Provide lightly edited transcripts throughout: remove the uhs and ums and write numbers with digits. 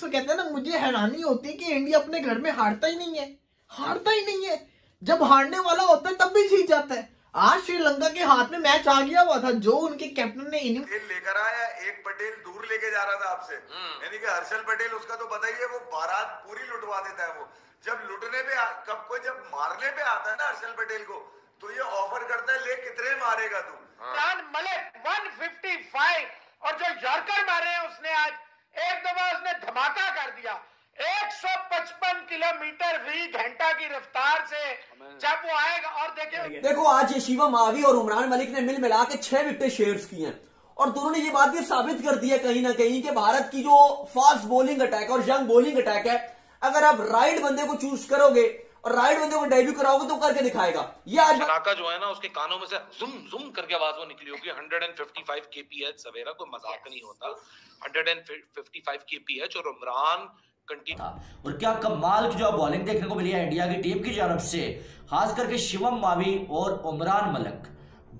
तो कहते हैं ना, मुझे हैरानी होती है कि इंडिया अपने घर में हारता ही नहीं है। जब हारने वाला होता है तब भी जीत जाता है। आज श्रीलंका के हाथ में मैच आ गया हुआ था, जो उनके कैप्टन ने इनिंग लेकर आया, एक पटेल दूर लेके जा रहा था आपसे, यानी कि हर्षल पटेल, उसका तो बताइए वो बारात पूरी लुटवा देता है। वो जब लुटने पे कब को जब मारने पे आता है ना हर्षल पटेल को, तो ये ऑफर करता है, ले कितने मारेगा तू। मलिक 155 और जो यॉर्कर मारे हैं उसने आज एक दफा उसने धमाका कर दिया। 155 किलोमीटर भी घंटा की रफ्तार से जब वो आएगा। और देखो आज ये शिवम आवी और उमरान मलिक ने मिल मिला के 6 विकेट शेयर्स किए हैं और दोनों ने ये बात भी साबित कर दी है कहीं ना कहीं कि भारत की जो फास्ट बॉलिंग अटैक और यंग बॉलिंग अटैक है, अगर आप राइट बंदे को चूज करोगे और राइट बंदे को डेब्यू कराओगे तो करके दिखाएगा। ये आज नाका जो है ना, उसके कानों में से जुम जुम करके आवाज वो निकली होगी। 155 kph सवेरा, कोई मजाक नहीं होता। 155 kph और उमरान और क्या कमाल की जो बॉलिंग देखने को मिली है इंडिया की टीम की तरफ से, खास करके शिवम मावी और उमरान मलिक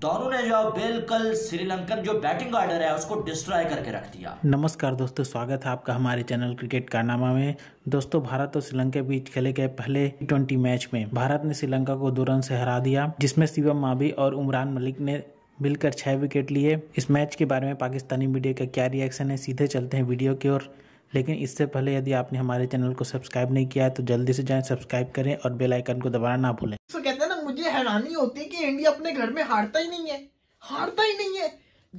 दोनों ने जो बिल्कुल श्रीलंकन जो बैटिंग ऑर्डर है उसको डिस्ट्रॉय करके रख दिया। नमस्कार दोस्तों, स्वागत है आपका हमारे चैनल क्रिकेट कारनामा में। दोस्तों, भारत और श्रीलंका के बीच खेले गए पहले T20 मैच में भारत ने श्रीलंका को 2 रन से हरा दिया, जिसमें शिवम मावी और उमरान मलिक ने मिलकर 6 विकेट लिए। इस मैच के बारे में पाकिस्तानी मीडिया का क्या रिएक्शन है, सीधे चलते हैं वीडियो की ओर। लेकिन इससे पहले यदि आपने हमारे चैनल को सब्सक्राइब नहीं किया है तो जल्दी से जाएं, सब्सक्राइब करें और बेल आइकन को दबाना ना भूलें। तो कहते हैं ना, मुझे हैरानी होती है कि इंडिया अपने घर में हारता ही नहीं है।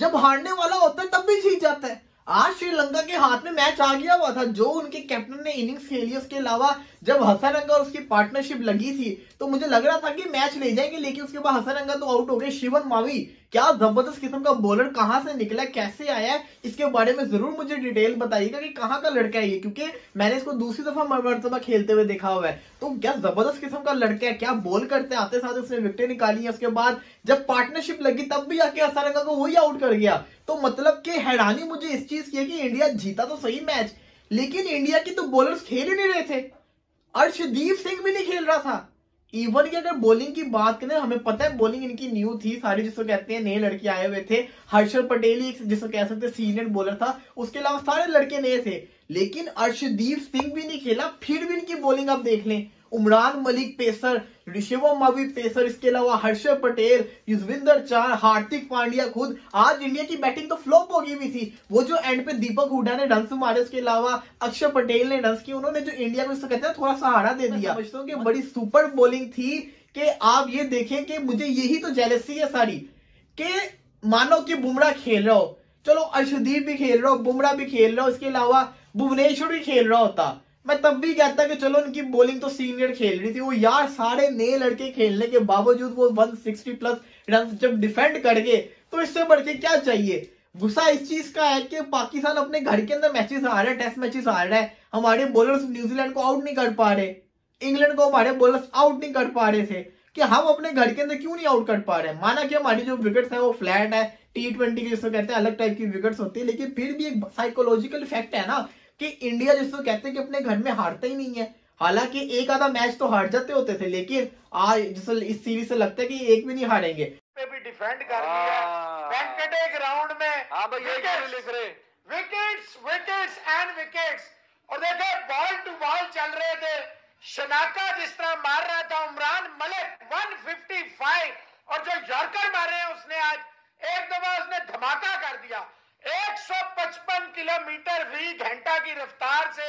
जब हारने वाला होता है तब भी जीत जाता है। आज श्रीलंका के हाथ में मैच आ गया हुआ था, जो उनके कैप्टन ने इनिंग्स खेली। उसके अलावा जब हसन अंगा और उसकी पार्टनरशिप लगी थी तो मुझे लग रहा था कि मैच ले जाएंगे, लेकिन उसके बाद हसन अंगा तो आउट हो गए। शिवम मावी क्या जबरदस्त किस्म का बॉलर, कहां से निकला, कैसे आया, इसके बारे में जरूर मुझे डिटेल बताइएगा कि कहाँ का लड़का है ये, क्योंकि मैंने इसको दूसरी दफा मरतबा खेलते हुए देखा हुआ है। तो क्या जबरदस्त किस्म का लड़का है, क्या बॉल करते आते साथ उसने विकेटें निकाली है। उसके बाद जब पार्टनरशिप लगी तब भी आके हसन अंगा को वही आउट कर गया। तो मतलब कि हैरानी मुझे इस चीज की है कि इंडिया जीता तो सही मैच, लेकिन इंडिया के तो बॉलर्स खेल ही नहीं रहे थे। अर्शदीप सिंह भी नहीं खेल रहा था। इवन की अगर बॉलिंग की बात करें, हमें पता है बॉलिंग इनकी न्यू थी सारी, जिसको कहते हैं नए लड़के आए हुए थे। हर्षल पटेल ही जिसको कह सकते सीनियर बॉलर था, उसके अलावा सारे लड़के नए थे। लेकिन अर्शदीप सिंह भी नहीं खेला, फिर भी इनकी बॉलिंग आप देख लें। उमरान मलिक पेसर, शिवम मावी पेसर, इसके अलावा हर्षल पटेल, युजवेंद्र चहल, हार्दिक पांड्या खुद। आज इंडिया की बैटिंग तो फ्लॉप हो गई भी थी। वो जो एंड पे दीपक हुड्डा ने रन मारे, उसके अलावा अक्षय पटेल ने रन किए, उन्होंने जो इंडिया को कहते हैं थोड़ा सहारा दे दिया। समझता हूँ कि बड़ी सुपर बॉलिंग थी कि आप ये देखें कि मुझे यही तो जेलसी है सारी के मानो कि बुमराह खेल रहा हो, चलो अर्शदीप भी खेल रहा हो, बुमराह भी खेल रहा हो, इसके अलावा भुवनेश्वर भी खेल रहा होता, मैं तब भी कहता कि चलो इनकी बॉलिंग तो सीनियर खेल रही थी। वो यार सारे नए लड़के खेलने के बावजूद वो 160 प्लस रन जब डिफेंड कर गए तो इससे बढ़ के क्या चाहिए। गुस्सा इस चीज का है कि पाकिस्तान अपने घर के अंदर मैचेस हार रहा है, टेस्ट मैचेस हार रहा है। हमारे बॉलर्स न्यूजीलैंड को आउट नहीं कर पा रहे, इंग्लैंड को हमारे बॉलर्स आउट नहीं कर पा रहे थे, कि हम अपने घर के अंदर क्यों नहीं आउट कर पा रहे हैं। माना कि हमारी जो विकेट्स है वो फ्लैट है, T20 के जिसको कहते हैं अलग टाइप की विकेट्स होती है, लेकिन फिर भी एक साइकोलॉजिकल फैक्ट है ना कि इंडिया जिसको कहते हैं कि अपने घर में हारता ही नहीं है। हालांकि एक आधा मैच तो हार जाते होते थे, लेकिन आज जिसको इस सीरीज से लगता है कि एक भी नहीं हारेंगे। पे भी डिफेंड कर लिया वेंकटे ग्राउंड में। हां भाई, ये क्या लिख रहे, विकेट्स एंड विकेट्स। और देखो बॉल टू बॉल चल रहे थे। शनाका जिस तरह मार रहा था उमरान मलिक 155 और जो यॉर्कर मारे हैं उसने आज एक दफा उसने धमाका कर दिया। 155 किलोमीटर भी घंटा की रफ्तार से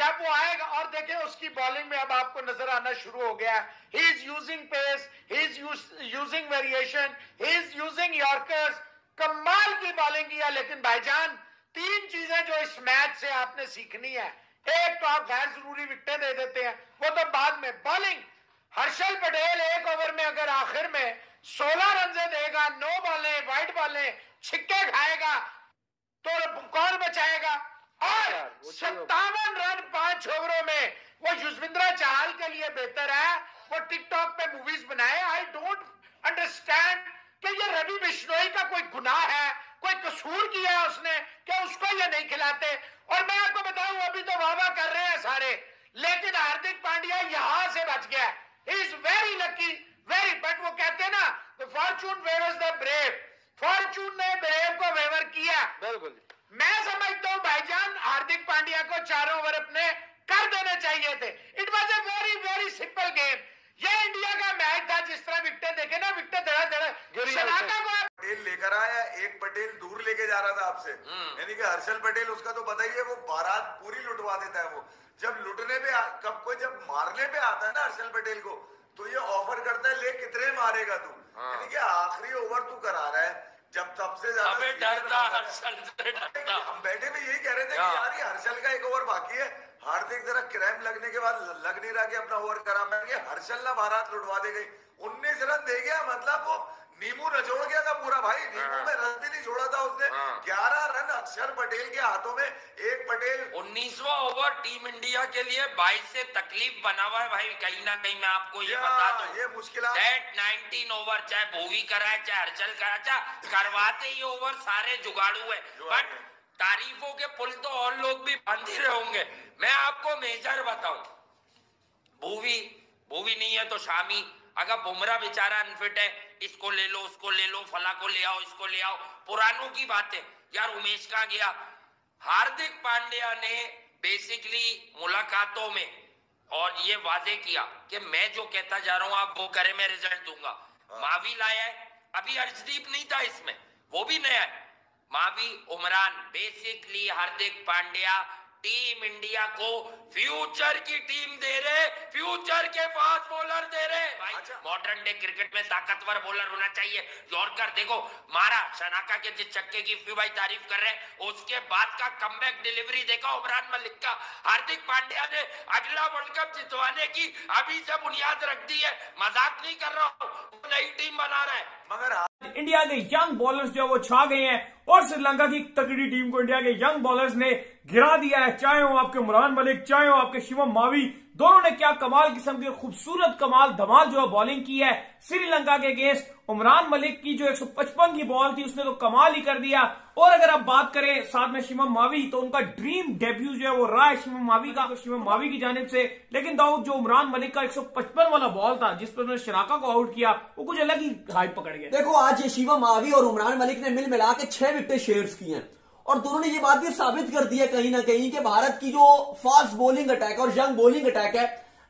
जब वो आएगा। और देखिए उसकी बॉलिंग में अब आपको नजर आना शुरू हो गया। He is using pace, he is using variation, he is using yorkers. कमाल की बॉलिंग किया। लेकिन भाईजान 3 चीजें जो इस मैच से आपने सीखनी है। एक तो आप गैर जरूरी विकेटें दे देते हैं, वो तो बाद में। बॉलिंग हर्षल पटेल 1 ओवर में अगर आखिर में 16 रन देगा, 9 बॉलें, वाइड बॉलें, छिक्के खाएगा तो कौन बचाएगा। और 57 रन 5 ओवरों में, वो युजवेंद्र चहल के लिए बेहतर है। वो टिकटॉक पे मूवीज बनाए। आई डोंट अंडरस्टैंड कि ये रवि बिश्नोई का कोई गुनाह है, कोई कसूर किया है उसने कि उसको ये नहीं खिलाते। और मैं आपको बताऊं, अभी तो वाह वाह कर रहे हैं सारे, लेकिन हार्दिक पांड्या यहां से बच गया। He is very lucky, very. But वो कहते हैं ना, the fortune favours the brave. Fortune ने ब्रेव को फेवर किया। बिल्कुल मैं समझता हूं भाईजान हार्दिक पांड्या को चारों ओवर अपने कर देने चाहिए थे। It was a very very simple game. ये इंडिया का मैच था, जिस तरह विकेट देखे ना, विकेट धड़ा धड़ा पटेल लेकर आया, एक पटेल दूर लेके जा रहा था आपसे, यानी कि हर्षल पटेल, उसका तो पता ही है वो बारात पूरी लुटवा देता है। वो जब लुटने पे कब कोई जब मारने पे आता है ना हर्षल पटेल को, तो ये ऑफर करता है, ले कितने मारेगा तू, यानी कि आखिरी ओवर तू करा रहा है। जब सबसे ज्यादा हम बैठे में यही कह रहे थे कि यार ये हर्षल का एक ओवर बाकी है, हार्दिक जरा क्रैम्प लगने के बाद लग नहीं रहा कि अपना ओवर करा पाएंगे, हर्षल ना बारात लुटवा दे गई। 19 रन दे गया, मतलब वो नींबू नचोड़ गया था पूरा भाई, नींबू में रस भी नहीं छोड़ा था उसने। 11 रन अक्षर पटेल के हाथों में। एक पटेल 19वां ओवर टीम इंडिया के लिए 22 से तकलीफ बना हुआ है भाई, कहीं ना कहीं मैं आपको ये बता दूं, ये मुश्किल है। 19 ओवर चाहे भोगी कराए चाहे हर्षल कराए चाहे करवाते ही ओवर सारे जुगाड़ू है, बट तारीफों के पुल तो और लोग भी बांध ही रहे होंगे। मैं आपको मेजर बताऊं, भूवी नहीं है तो शामी, अगर बुमराह बेचारा अनफिट है, इसको ले लो उसको ले लो, फला को ले आओ इसको ले आओ, पुरानों की बातें यार, उमेश का गया। हार्दिक पांड्या ने बेसिकली मुलाकातों में और ये वादे किया कि मैं जो कहता जा रहा हूँ आप वो करें, मैं रिजल्ट दूंगा। मावी लाया है, अभी अर्शदीप नहीं था इसमें, वो भी नया है, Mavi Umran, basically Hardik Pandya team India को फ्यूचर की टीम दे रहे, फ्यूचर के फास्ट बॉलर दे रहे भाई। अच्छा। मॉडर्न डे क्रिकेट में ताकतवर बॉलर होना चाहिए। यॉर्कर देखो मारा, शनाका के जिस चक्के की भाई तारीफ कर रहे हैं, उसके बाद का कमबैक डिलीवरी देखा उमरान मलिक का। हार्दिक पांड्या ने अगला वर्ल्ड कप जितवाने की अभी से बुनियाद रख दी है, मजाक नहीं कर रहा हूँ, नई टीम बना रहा है। मगर इंडिया के यंग बॉलर्स जो वो छा गए हैं और श्रीलंका की तगड़ी टीम को इंडिया के यंग बॉलर्स ने गिरा दिया है, चाहे हो आपके मुरान मलिक, चाहे हो आपके शिवम मावी, दोनों ने क्या कमाल किस्म की खूबसूरत कमाल धमाल जो है बॉलिंग की है श्रीलंका के अगेंस्ट। उमरान मलिक की जो 155 की बॉल थी उसने तो कमाल ही कर दिया। और अगर आप बात करें साथ में शिवम मावी, तो उनका ड्रीम डेब्यू जो है वो रहा है शिवम मावी का, शिवम मावी की जानिब से। लेकिन दाऊद, जो उमरान मलिक का 155 वाला बॉल था जिस पर उन्होंने शनाका को आउट किया, वो कुछ अलग ही हाइप पकड़ गया। देखो आज शिवम मावी और उमरान मलिक ने मिल मिला के 6 विकेट शेयर्स किए हैं और दोनों ने ये बात भी साबित कर दी है कहीं ना कहीं कि भारत की जो फास्ट बॉलिंग अटैक और यंग बॉलिंग अटैक है,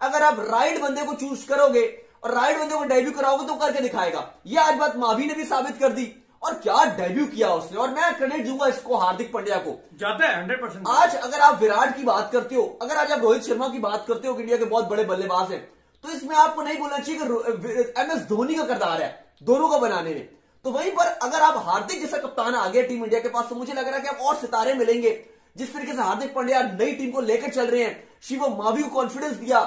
अगर आप राइट बंदे को चूज करोगे और राइट बंदे को डेब्यू कराओगे तो करके दिखाएगा। ये आज बात मावी ने भी साबित कर दी और क्या डेब्यू किया उसने, और मैं क्रेडिट दूंगा इसको हार्दिक पांड्या को, जाता है 100%। आज अगर आप विराट की बात करते हो, अगर आज आप रोहित शर्मा की बात करते हो, इंडिया के बहुत बड़े बल्लेबाज है, तो इसमें आपको नहीं बोलना चाहिए कि MS धोनी का किरदार है दोनों का बनाने में। तो वहीं पर अगर आप हार्दिक जैसा कप्तान आ गया टीम इंडिया के पास, तो मुझे लग रहा है कि आप और सितारे मिलेंगे। जिस तरीके से हार्दिक पांड्या नई टीम को लेकर चल रहे हैं, शिवम मावी को कॉन्फिडेंस दिया,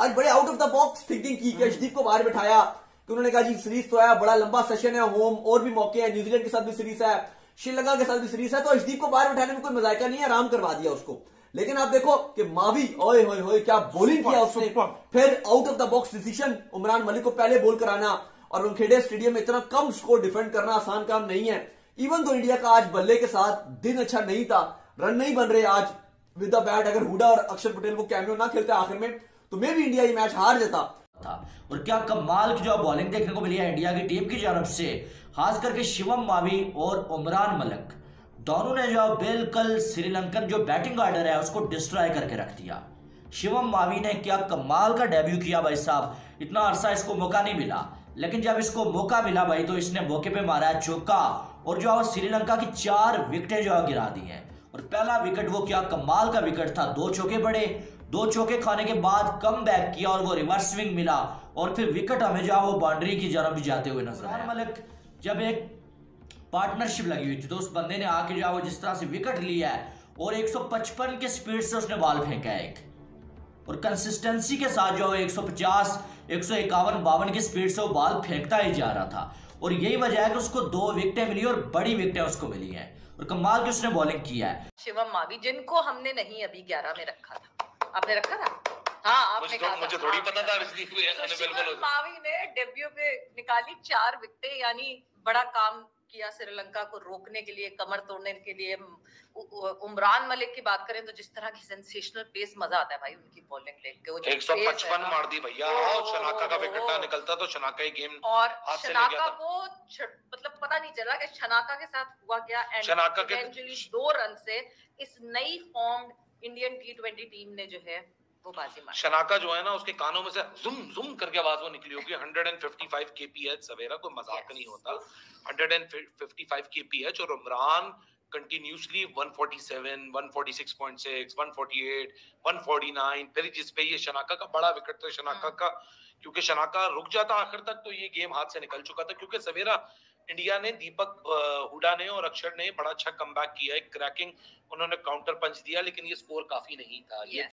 आज बड़े out of the box thinking की, अर्शदीप को बाहर बिठाया कि उन्होंने कहा जी सीरीज तो है, बड़ा लंबा सेशन है, होम और भी मौके हैं, न्यूजीलैंड के साथ भी सीरीज है, श्रीलंका के साथ भी सीरीज है, तो अर्शदीप को बाहर बिठाने में कोई मजाक नहीं है, आराम करवा दिया उसको। लेकिन आप देखो कि मावी ओए होए होए क्या बॉलिंग किया उसने, फिर out of the box decision, Umran Malik को पहले बॉल कराना और वानखेड़े स्टेडियम में इतना कम स्कोर डिफेंड करना आसान काम नहीं है। इवन तो इंडिया का आज बल्ले के साथ दिन अच्छा नहीं था, रन नहीं बन रहे आज विद द बैट, अगर हुडा और अक्षर पटेल को कैमियो ना खेलते आखिर में, तो मे भी इंडिया ये मैच हार जाता था। और क्या कमाल की जो बॉलिंग देखने को मिली है इंडिया की टीम की तरफ से, खास करके शिवम मावी और उमरान मलिक दोनों ने जो बिल्कुल श्रीलंकन जो बैटिंग ऑर्डर है उसको डिस्ट्रॉय करके रख दिया। शिवम मावी ने क्या कमाल का डेब्यू किया भाई साहब, इतना अरसा इसको मौका नहीं मिला, लेकिन जब इसको मौका मिला भाई तो इसने मौके पे मारा है चौका और जो है श्रीलंका की 4 विकेटें जो है गिरा दी हैं। और पहला विकेट वो क्या कमाल का विकेट था, 2 चौके पड़े, 2 चौके खाने के बाद कम बैक किया और वो रिवर्स स्विंग मिला और फिर विकेट हमें जो है वो बाउंड्री की तरफ भी जाते हुए नजर आया। मलिक जब एक पार्टनरशिप लगी हुई थी तो उस बंदे ने आके जो है वो जिस तरह से विकेट लिया है और 155 की स्पीड से उसने बॉल फेंका है एक, और कंसिस्टेंसी के साथ जो है 150 151 की स्पीड से वो बॉल फेंकता ही जा रहा था और यही वजह है कि उसको 2 विकेटें मिली और बड़ी विकेटें उसको मिली हैं और कमाल की उसने बॉलिंग किया है। शिवम मावी जिनको हमने नहीं अभी 11 में रखा था, आपने रखा था? हाँ आपने कहा, मुझे थोड़ी पता था। शिवम मावी ने डेब्यू पे निकाली 4 विकेटें, यानी बड़ा काम किया श्रीलंका को रोकने के लिए, कमर तोड़ने के लिए। उमरान मलिक की बात करें तो जिस तरह की सेंसेशनल पेस, मजा आता है भाई उनकी बॉलिंग लेग के। 155 मार दी भैया, और शनाका का विकेट ना निकलता तो शनाका ही गेम, और शनाका को मतलब पता नहीं चला कि शनाका के साथ हुआ क्या। शनाका के 2 रन से इस नई फॉर्म्ड इंडियन T20 टीम ने जो है वो बाजी मारी। शनाका जो है ना, उसके कानों में से ज़ूम ज़ूम करके आवाज वो निकली होगी। 155 kph सवेरा, कोई मजाक नहीं होता। 155 kph और उमरान कंटिन्यूसली 147, 146.6, 148, 149, फिर जिस पे ये शनाका का बड़ा विकेट था। शनाका का, क्योंकि शनाका रुक जाता आखिर तक तो ये गेम हाथ से निकल चुका था। क्योंकि सवेरा इंडिया ने, दीपक हुडा ने और अक्षर ने बड़ा अच्छा कमबैक किया, एक क्रैकिंग उन्होंने काउंटर पंच दिया, लेकिन ये स्कोर काफी नहीं था। ये